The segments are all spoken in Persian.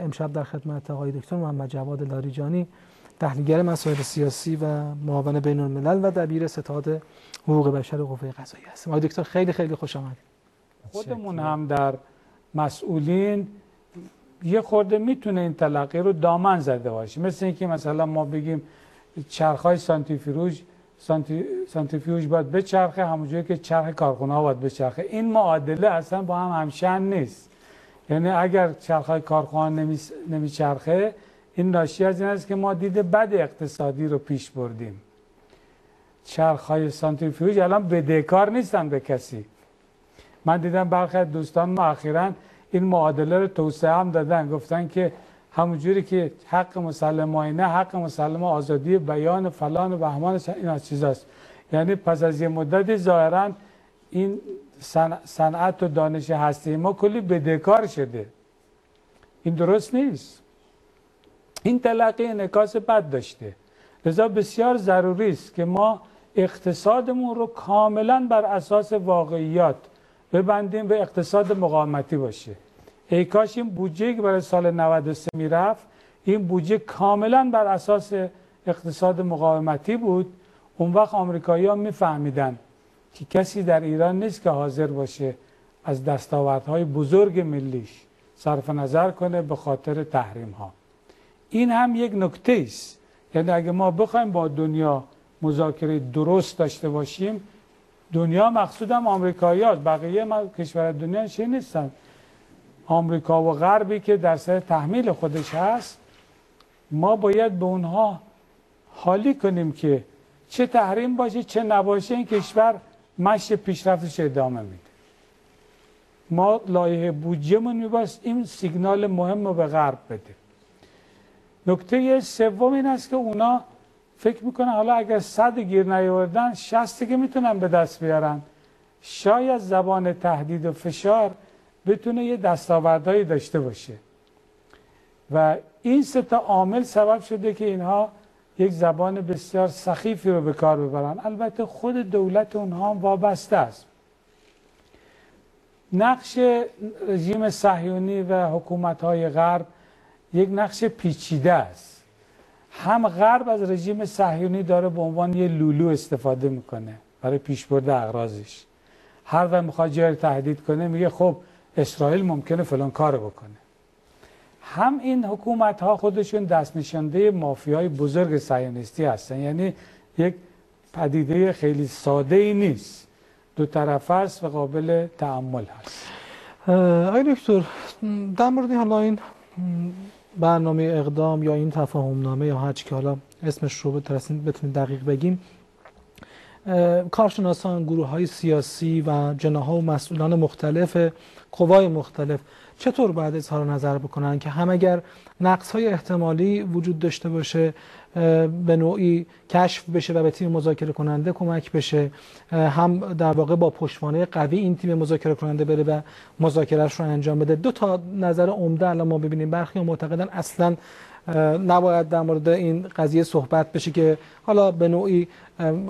امشب در خدمت آقای دکتر محمد جواد لاریجانی، تحلیلگر مسائل سیاسی و معاون بین الملل و دبیر ستاد حقوق بشر قوه قضاییه هستیم. آقای دکتر خیلی خوش آمدید. خودمون هم در مسئولین یه خورده میتونه این تلقی رو دامن زده باشیم، مثل اینکه مثلا ما بگیم چرخهای سانتریفیوژ باید بچرخه همونجوری که چرخ کارخونه ها باید بچرخه. این معادله اصلا با هم همشأن نیست. یعنی اگر چرخهای کارخانه نمیچرخه، این ناشی از این است که ما دید بد اقتصادی رو پیش بردیم. چرخهای سانتریفیوژ الان بدهکار نیستن به کسی. من دیدم برخی از دوستان ما اخیراً این معادله رو توسعه هم دادن، گفتن که همونجوری که حق مسلم آینه، حق مسلم آزادی بیان فلان و بهمان این از چیزاست. یعنی پس از یه مدتی ظاهراً این صنعت و دانش هستی ما کلی بدهکار شده. این درست نیست. این تلقی انعکاس بد داشته. لذا بسیار ضروری است که ما اقتصادمون رو کاملا بر اساس واقعیات ببندیم و اقتصاد مقاومتی باشه. ای کاش این بودجه که برای سال 93 میرفت، این بودجه کاملا بر اساس اقتصاد مقاومتی بود. اون وقت آمریکایی‌ها میفهمیدن که کسی در ایران نیست که حاضر باشه از دستاوردهای بزرگ ملیش صرف نظر کنه به خاطر تحریم ها. این هم یک نکته است. یعنی اگه ما بخوایم با دنیا مذاکره درست داشته باشیم، دنیا مقصودم آمریکایی‌ها، بقیه کشور دنیا چه نیستن. آمریکا و غربی که در سر تحمیل خودش هست، ما باید به اونها حالی کنیم که چه تحریم باشه چه نباشه این کشور مشی پیشرفتش ادامه میده. ما لایحه بودجهمون میباست این سیگنال مهم رو به غرب بده. نکته سوم این است که اونا فکر میکنن حالا اگر 100 گیر نیاوردن 60 که میتونن به دست بیارن. شاید زبان تهدید و فشار بتونه یه دستاوردهایی داشته باشه و این سه تا عامل سبب شده که اینها یک زبان بسیار سخیفی رو به کار ببرن. البته خود دولت اونها هم وابسته است. نقش رژیم صهیونی و حکومت‌های غرب یک نقش پیچیده است. هم غرب از رژیم صهیونی داره به عنوان یه لولو استفاده میکنه برای پیشبرد اغراضش. هر وقت میخواد جایی رو تهدید کنه میگه خب اسرائیل ممکنه فلان کار بکنه. هم این حکومت ها خودشون دست نشانده مافیای بزرگ صهیونیستی هستن. یعنی یک پدیده خیلی ساده ای نیست، دو طرفه است و قابل تأمل هست. آقای دکتر، در مورد حالا این برنامه اقدام یا این تفاهم نامه یا هر چی که حالا اسمش رو بتونیم دقیق بگیم، کارشناسان، گروه های سیاسی و جناح و مسئولان مختلف قوای مختلف چطور باید اظهار نظر بکنن که هم اگر نقص‌های احتمالی وجود داشته باشه به نوعی کشف بشه و به تیم مذاکره کننده کمک بشه، هم در واقع با پشتوانه قوی این تیم مذاکره کننده بره و مذاکرهش رو انجام بده. دو تا نظر عمده الان ما ببینیم. برخی معتقدن اصلا نباید در مورد این قضیه صحبت بشه که حالا به نوعی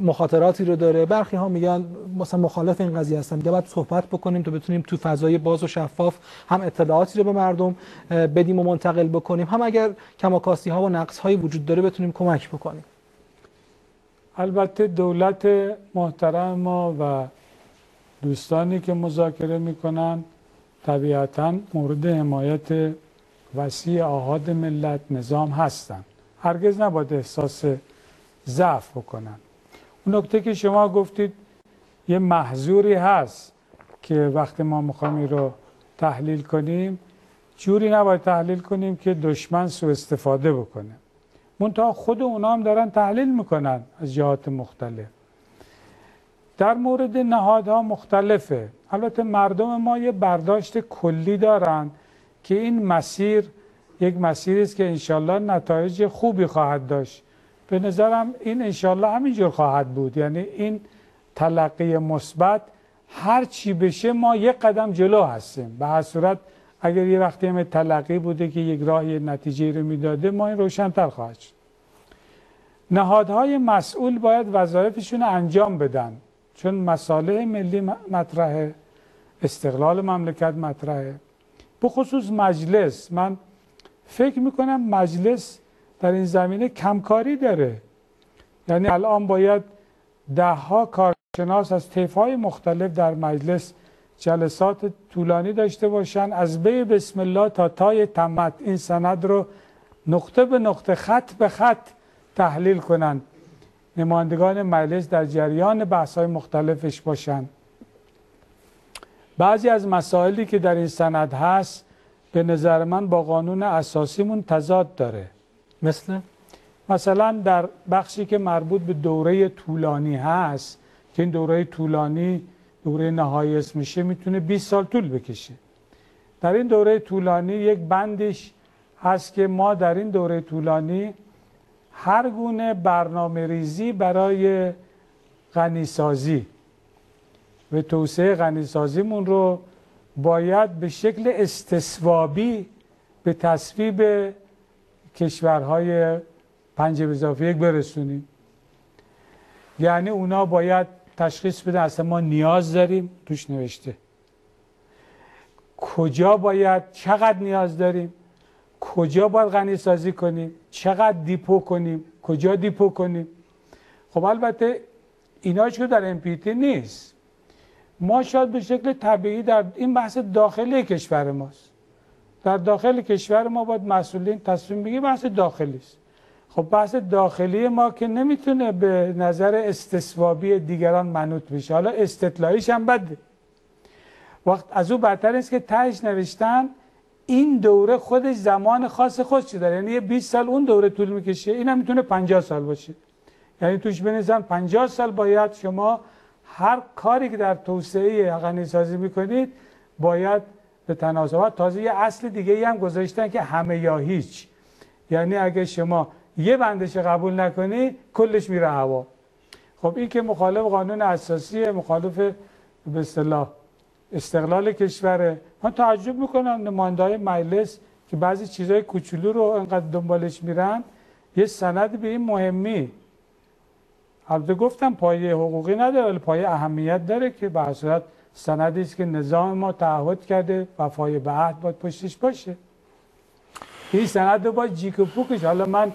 مخاطراتی رو داره. برخی ها میگن مثلا مخالف این قضیه هستن، باید صحبت بکنیم تا بتونیم تو فضای باز و شفاف هم اطلاعاتی رو به مردم بدیم و منتقل بکنیم، هم اگر کماکاستی ها و نقص هایی وجود داره بتونیم کمک بکنیم. البته دولت محترم ما و دوستانی که مذاکره میکنن طبیعتاً مورد حمایت وسیع آحاد ملت نظام هستن. هرگز نباید احساس ضعف بکنن. اون نکته که شما گفتید یه محضوری هست که وقتی ما میخوایم این رو تحلیل کنیم، جوری نباید تحلیل کنیم که دشمن سوء استفاده بکنه. منتها خود اونا هم دارن تحلیل میکنن از جهات مختلف. در مورد نهادها مختلفه. البته مردم ما یه برداشت کلی دارن که این مسیر یک مسیری است که انشالله نتایج خوبی خواهد داشت. به نظرم این انشالله همینجور خواهد بود. یعنی این تلقی مثبت هر چی بشه ما یک قدم جلو هستیم. به هر صورت اگر یه وقتی هم تلقی بوده که یک راهی نتیجه رو میداده، ما این روشن‌تر خواهد شد. نهادهای مسئول باید وظایفشون انجام بدن، چون مصالح ملی مطرحه، استقلال مملکت مطرحه. بخصوص مجلس، من فکر میکنم مجلس در این زمینه کمکاری داره. یعنی الان باید دهها کارشناس از طیف‌های مختلف در مجلس جلسات طولانی داشته باشن، از بی بسم الله تا تای تمت این سند رو نقطه به نقطه، خط به خط تحلیل کنن، نمایندگان مجلس در جریان بحث‌های مختلفش باشن. بعضی از مسائلی که در این سند هست به نظر من با قانون اساسیمون تضاد داره. مثلا در بخشی که مربوط به دوره طولانی هست که این دوره طولانی دوره نهایی اسمشه، میتونه 20 سال طول بکشه. در این دوره طولانی یک بندش هست که ما در این دوره طولانی هر گونه برنامه ریزی برای غنیسازی و توسعه غنیسازیمون رو باید به شکل استصوابی به تصویب کشورهای 5+1 برسونیم. یعنی اونا باید تشخیص بدن اصلا ما نیاز داریم، توش نوشته کجا باید، چقدر نیاز داریم، کجا باید غنی سازی کنیم، چقدر دیپو کنیم، کجا دیپو کنیم. خب البته ایناش که در امپیتی نیست، ما شاید به شکل طبیعی در این بحث داخلی کشور ماست، در داخل کشور ما باید مسئولین تصمیم بگیرن، بحث داخلی است. خب بحث داخلی ما که نمیتونه به نظر استصوابی دیگران منوط بشه، حالا استطلاعیش هم بده. وقت از او بدتر است که تهش نوشتن این دوره خودش زمان خاص خودش داره، یعنی 20 سال اون دوره طول میکشه، این هم میتونه 50 سال باشه. یعنی توش بنویسن 50 سال باید شما هر کاری که در توسعه غنیسازی میکنید باید به تناسبات. تازه یه اصل دیگه ای هم گذاشتن که همه یا هیچ، یعنی اگه شما یه بندش قبول نکنی کلش میره هوا. خب این که مخالف قانون اساسی، مخالف به اصطلاح استقلال کشوره. من تعجب میکنم نماینده‌های مجلس که بعضی چیزای کوچولو رو انقدر دنبالش میرن. یه سند به این مهمی، البته گفتم پایه حقوقی نداره ولی پایه اهمیت داره که به صورت سندی است که نظام ما تعهد کرده وفای به عهد باید پشتش باشه. این سند رو باید جیک و پوکش، حالا من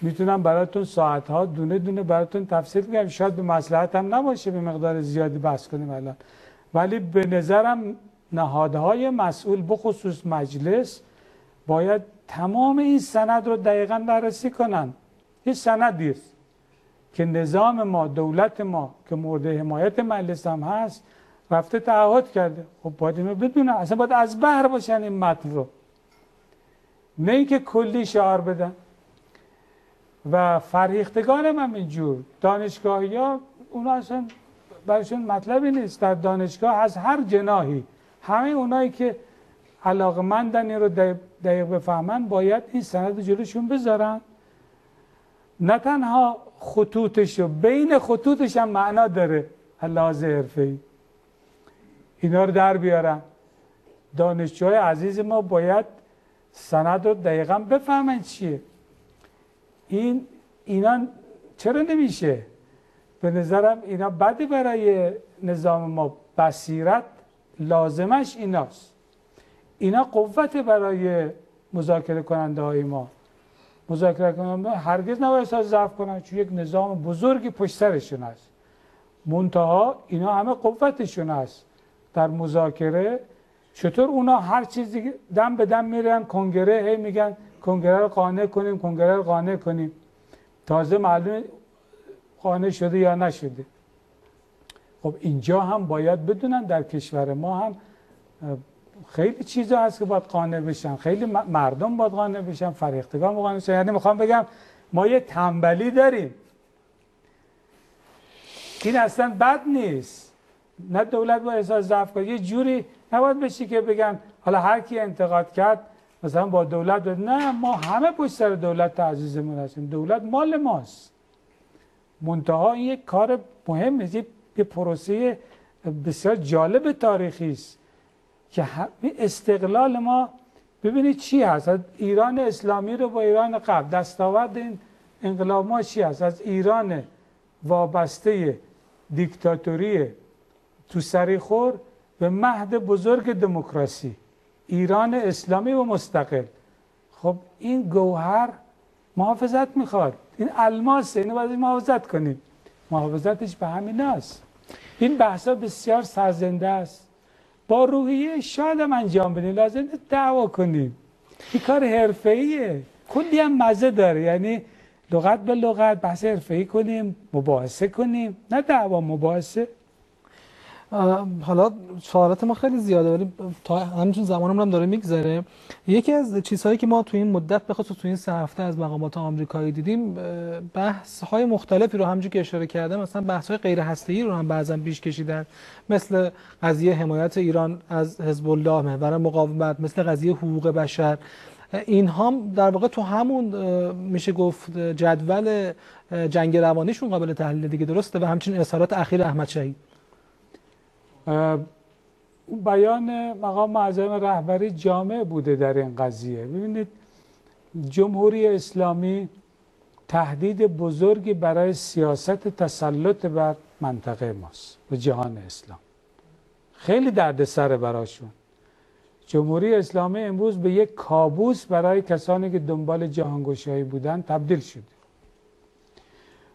میتونم براتون ساعتها دونه دونه براتون تفسیر بگم، شاید به مصلحت هم نباشه به مقدار زیادی بحث کنیم الان، ولی به نظرم نهادهای مسئول بخصوص مجلس باید تمام این سند رو دقیقا بررسی کنن. این سندی است که نظام ما، دولت ما که مورد حمایت مجلس هم هست، رفته تعهد کرده. خب باید اینو بدونن، اصلا باید از بحر باشن این متن رو، نه اینکه کلی شعار بدن. و فرهیختگانم هم اینجور دانشگاهی ها، اونا اصلا برایشون مطلبی نیست. در دانشگاه از هر جناحی همه اونایی که علاقمندن این رو دقیق بفهمن باید این سند جلوشون بذارن. نه تنها خطوطش رو، بین خطوطش هم معنا داره لحاظ حرفه‌ای، اینا رو در بیارن. دانشجوهای عزیز ما باید سند رو دقیقا بفهمن چیه. اینا چرا نمیشه؟ به نظرم اینا بده برای نظام ما. بصیرت لازمش ایناست، اینا قوت برای مذاکره کننده های ما. مذاکره کننده هرگز نباید احساس ضعف کنن، چون یک نظام بزرگی پشت سرشون هست، منتها اینا همه قوتشون هست در مذاکره. چطور اونا هر چیزی دم به دم میرن کنگره، هی میگن کنگره رو قانع کنیم، کنگره رو قانع کنیم، تازه معلوم قانع شده یا نشده. خب اینجا هم باید بدونن در کشور ما هم خیلی چیزا هست که باید قانع بشن، خیلی مردم باید قانع بشن، فرهیختگان باید قانع بشن. یعنی میخوام بگم ما یه تنبلی داریم، این اصلا بد نیست. نه دولت با احساس ضعف کنه، یه جوری نباید بشی که بگن حالا هر کی انتقاد کرد مثلا با دولت داد. نه، ما همه پشت سر دولت عزیزمون هستیم، دولت مال ماست. منتها این یک کار مهم است، یه پروسه بسیار جالب تاریخی است که استقلال ما ببینید چی هست. از ایران اسلامی رو با ایران قبل، دستاورد این انقلاب ما چی هست؟ از ایران وابسته دیکتاتوری تو سریخور به مهد بزرگ دموکراسی، ایران اسلامی و مستقل. خب این گوهر محافظت میخواد، این الماسه، اینو باید محافظت کنیم. محافظتش به همین است. این بحثا بسیار سرزنده است. با روحیه شاد انجام بدیم، لازم دعوا کنیم. این کار حرفه‌ایه، کلی هم مزه داره. یعنی لغت به لغت بحث حرفه‌ای کنیم، مباحثه کنیم، نه دعوا، مباحثه. حالا سوالات ما خیلی زیاده ولی تا همینجون زمانمون هم داره میگذره. یکی از چیزهایی که ما تو این مدت بخاطر تو این 3 هفته از مقامات آمریکایی دیدیم، بحث‌های مختلفی رو همونجوری که اشاره کردم، مثلا بحث‌های غیر هسته‌ای رو هم بعضا پیش کشیدن، مثل قضیه حمایت ایران از حزب الله، محور مقاومت، مثل قضیه حقوق بشر. اینها در واقع تو همون میشه گفت جدول جنگ روانیشون قابل تحلیل دیگه، درسته؟ و همچنین اظهارات اخیر احمد شهید. بیان مقام معظم رهبری جامع بوده در این قضیه. ببینید جمهوری اسلامی تهدید بزرگی برای سیاست تسلط بر منطقه ماست و جهان اسلام. خیلی دردسر براشون. جمهوری اسلامی امروز به یک کابوس برای کسانی که دنبال جهانگشایی بودن تبدیل شده.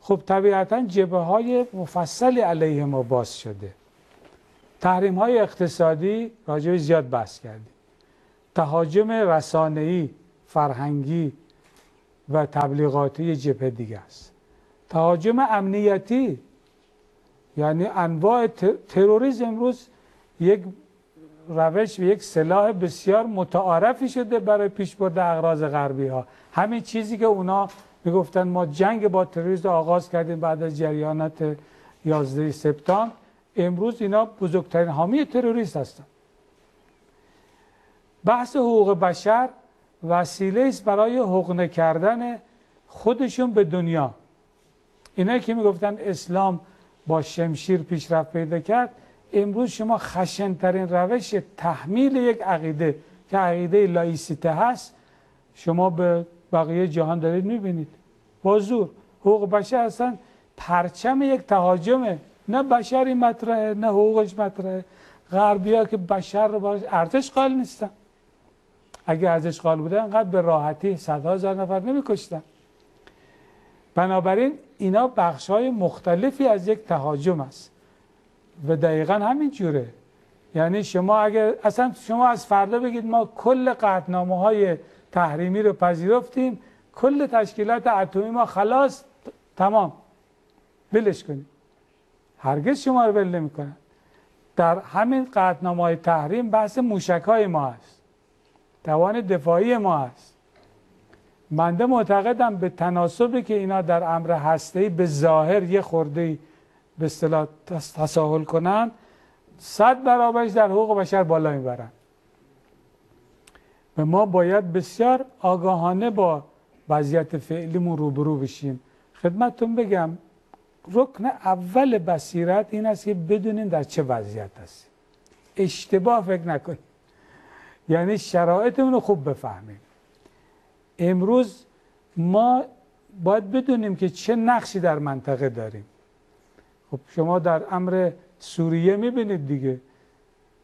خب طبیعتاً جبهه‌های مفصل علیه ما باز شده. تحریم‌های اقتصادی راجعش زیاد بحث کردیم. تهاجم رسانه‌ای، فرهنگی و تبلیغاتی جبهه دیگه است. تهاجم امنیتی، یعنی انواع تروریسم امروز یک روش و یک سلاح بسیار متعارفی شده برای پیشبرد اغراض غربی ها. همین چیزی که اونا میگفتن ما جنگ با تروریسم آغاز کردیم بعد از جریانات 11 سپتامبر، امروز اینا بزرگترین حامی تروریست هستند. بحث حقوق بشر وسیله است برای حقنه کردن خودشون به دنیا. اینا که میگفتن اسلام با شمشیر پیشرفت پیدا کرد، امروز شما خشنترین روش تحمیل یک عقیده که عقیده لایسیته هست شما به بقیه جهان دارید میبینید. با زور حقوق بشر اصلا پرچم یک تهاجمه، نه بشری مطرحه نه حقوقش مطرحه. غربی ها که بشر رو باش ارتش قائل نیستن. اگه ارتش قائل بودن انقدر به راحتی صدها هزار نفر نمیکشتن. بنابراین اینا بخش های مختلفی از یک تهاجم است و دقیقا همین جوره. یعنی شما اگه اصلا شما از فردا بگید ما کل قطعنامه های تحریمی رو پذیرفتیم، کل تشکیلات اتمی ما خلاص تمام، ولش کنیم، هرگز شما رو ول نمی‌کنن. در همین قطعنامه‌های تحریم بحث موشک‌های ما است، توان دفاعی ما است. منده معتقدم به تناسبی که اینا در امر هسته‌ای به ظاهر یه خورده‌ای به اصطلاح تساهل کنن، 100 برابرش در حقوق بشر بالا میبرن. و ما باید بسیار آگاهانه با وضعیت فعلیمون روبرو بشیم. خدمتتون بگم رکن اول بصیرت این است که بدونیم در چه وضعیت هستیم. اشتباه فکر نکنیم. یعنی شرایطمون رو خوب بفهمیم. امروز ما باید بدونیم که چه نقشی در منطقه داریم. خب شما در امر سوریه میبینید دیگه،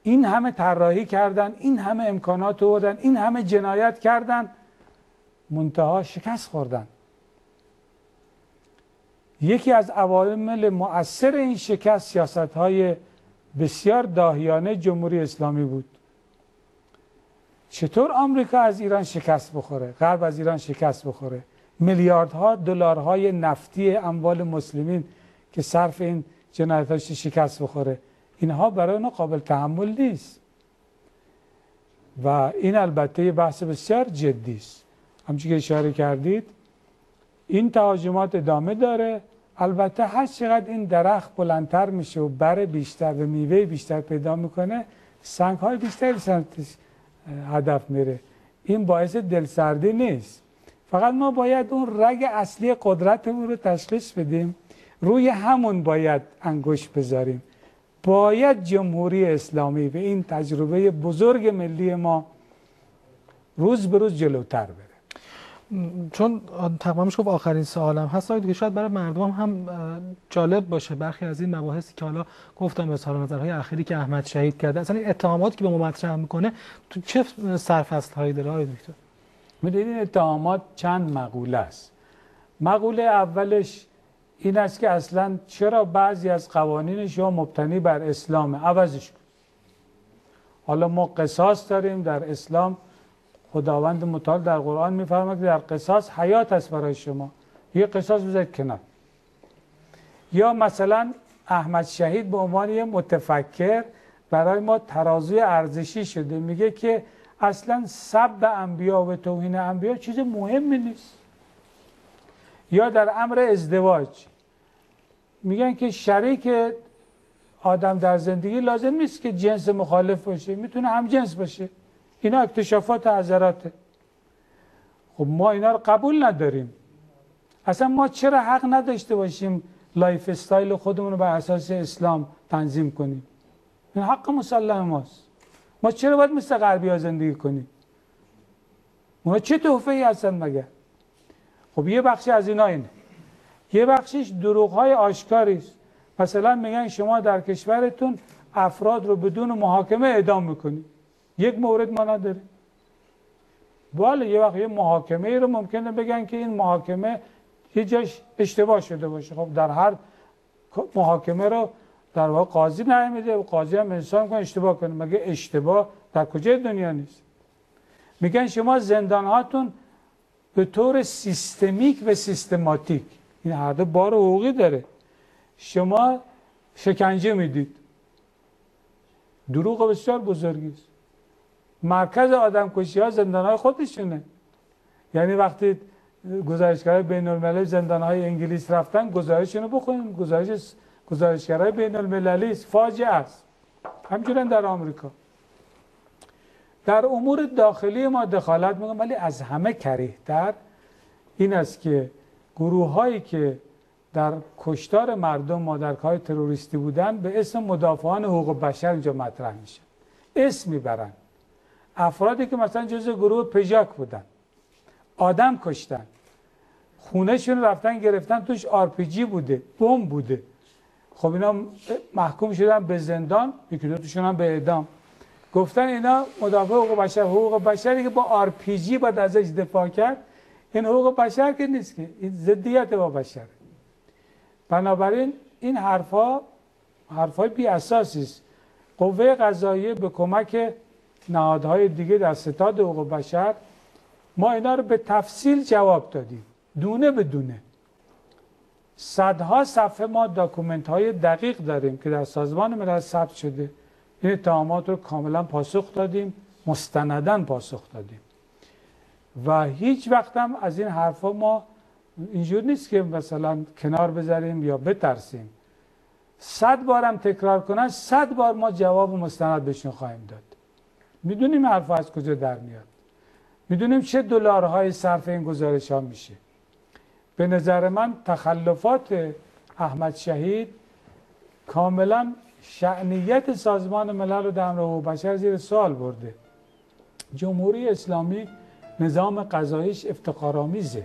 این همه طراحی کردن، این همه امکانات آوردن، این همه جنایت کردن، منتها شکست خوردن. یکی از عوامل مؤثر این شکست سیاست‌های بسیار داهیانه جمهوری اسلامی بود. چطور آمریکا از ایران شکست بخوره، غرب از ایران شکست بخوره، میلیاردها دلارهای نفتی اموال مسلمین که صرف این جنایت‌ها شکست بخوره، اینها برای اون قابل تحمل نیست و این البته یه بحث بسیار جدی است. همچون که اشاره کردید این تهاجمات ادامه داره. البته هر چقدر این درخت بلندتر میشه و بر بیشتر و میوه بیشتر پیدا میکنه، سنگهای بیشتری سمتش هدف میره. این باعث دلسردی نیست، فقط ما باید اون رگ اصلی قدرتمون رو تشخیص بدیم، روی همون باید انگشت بذاریم. باید جمهوری اسلامی به این تجربه بزرگ ملی ما روز به روز جلوتر بره. چون تمامش گفت آخرین سوالم هست که شاید برای مردم هم جالب باشه، برخی از این مباحثی که حالا گفتم اظهار نظرهای اخیری که احمد شهید کرده، اصلا این اتهاماتی که به ما مطرح میکنه تو چه سرفصل‌هایی داره آقای دکتر؟ می‌دونید این اتهامات چند مقوله است. مقوله اولش این است که اصلا چرا بعضی از قوانین شما مبتنی بر اسلام، عوضش کن. حالا ما قصاص داریم در اسلام، خداوند متعال در قرآن می‌فرماید که در قصاص حیات است برای شما، یه قصاص بذارید کنار. یا مثلا احمد شهید به عنوان یه متفکر برای ما ترازوی ارزشی شده، میگه که اصلا سب انبیا و توهین انبیا چیز مهمی نیست. یا در امر ازدواج میگن که شریک آدم در زندگی لازم نیست که جنس مخالف باشه، میتونه هم جنس باشه. اینا اکتشافات حضراته. خب ما اینا رو قبول نداریم. اصلا ما چرا حق نداشته باشیم لایف استایل خودمون رو بر اساس اسلام تنظیم کنیم؟ این حق مسلم ماست. ما چرا باید مثل غربی‌ها زندگی کنیم؟ اونا چه تحفه‌ای هستن مگر؟ خب یه بخشی از اینا اینه. یه بخشیش دروغ‌های آشکاری است. مثلا میگن شما در کشورتون افراد رو بدون محاکمه اعدام میکنید. یک مورد ما نداریم. بله یه وقت یه محاکمه ای رو ممکنه بگن که این محاکمه یه جاش اشتباه شده باشه. خب در هر محاکمه رو در واقع قاضی نمیده و قاضی هم انسان میکنه اشتباه کنه. مگه اشتباه در کجای دنیا نیست؟ میگن شما زندان هاتون به طور سیستمیک و سیستماتیک، این هر دو بار حقوقی داره، شما شکنجه میدید. دروغ بسیار بزرگی است. مرکز آدمکشی ها زندان های خودشونه. یعنی وقتی گزارشگرهای بین المللی زندان های انگلیس رفتن، گزارششون رو بخونید. گزارشگرهای بین المللی فاجعه است. همچنین در آمریکا. در امور داخلی ما دخالت میکنم، ولی از همه کریه‌تر این است که گروه هایی که در کشتار مردم مادرک‌های تروریستی بودن به اسم مدافعان حقوق بشر اینجا مطرح میشن، اسم میبرن. افرادی که مثلا جزء گروه پژاک بودن، آدم کشتن، خونهشون رفتن گرفتن، توش آرپیجی بوده، بمب بوده. خب اینا محکوم شدن به زندان، یکی دو تاشون هم به اعدام. گفتن اینا مدافع حقوق بشر، حقوق بشری که با آرپیجی باید ازش دفاع کرد، این حقوق بشر که نیست، که این ضدیت با بشره. بنابراین این حرفای بی اساسی است. قوه قضاییه به کمک نهادهای دیگه در ستاد حقوق بشر، ما اینا رو به تفصیل جواب دادیم، دونه به دونه. صدها صفحه ما داکومنت های دقیق داریم که در سازمان ملل ثبت شده. این اتهامات رو کاملا پاسخ دادیم، مستنداً پاسخ دادیم. و هیچ وقت هم از این حرفا ما اینجور نیست که مثلا کنار بذاریم یا بترسیم. 100 بار هم تکرار کنن، 100 بار ما جواب مستند بهشون خواهیم داد. میدونیم حرفا از کجا در میاد. میدونیم چه دلارهای صرف این گزارش ها میشه. به نظر من تخلفات احمد شهید کاملا شأنیت سازمان ملل رو در امر حقوق بشر زیر سوال برده. جمهوری اسلامی نظام قضاییش افتخارآمیزه.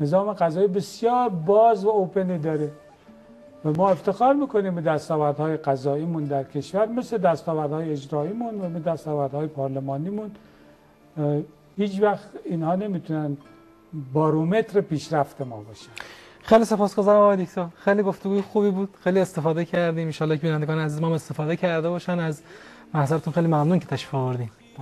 نظام قضایی بسیار باز و اوپنی داره و ما افتخار میکنیم به دستاوردهای قضاییمون در کشور، مثل دستاوردهای اجراییمون و به دستاوردهای پارلمانیمون. هیچ وقت اینها نمیتونن بارومتر پیشرفت ما باشن. خیلی سپاسگزارم آقای دکتر، خیلی گفتگوی خوبی بود، خیلی استفاده کردیم. ان شاءالله که بینندگان عزیز ما استفاده کرده باشن. از محضرتون خیلی ممنون که تشریف آوردین.